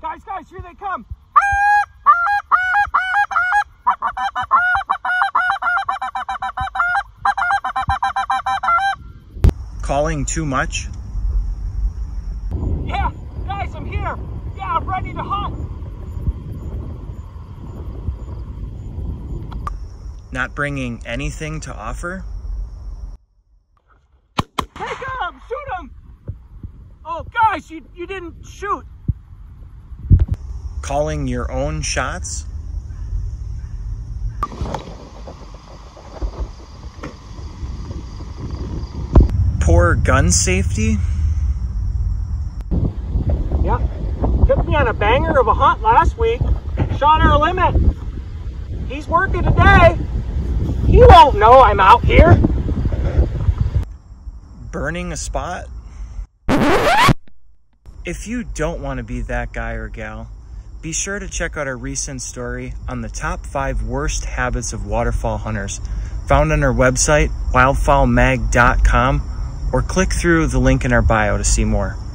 Guys, here they come. Calling too much? Yeah, guys, I'm here. Yeah, I'm ready to hunt. Not bringing anything to offer? Take him! Shoot him! Oh, guys, you didn't shoot. Calling your own shots? Poor gun safety? Yeah, took me on a banger of a hunt last week. Shot our limit. He's working today. He won't know I'm out here. Burning a spot? If you don't want to be that guy or gal, be sure to check out our recent story on the top 5 worst habits of waterfowl hunters, found on our website, wildfowlmag.com, or click through the link in our bio to see more.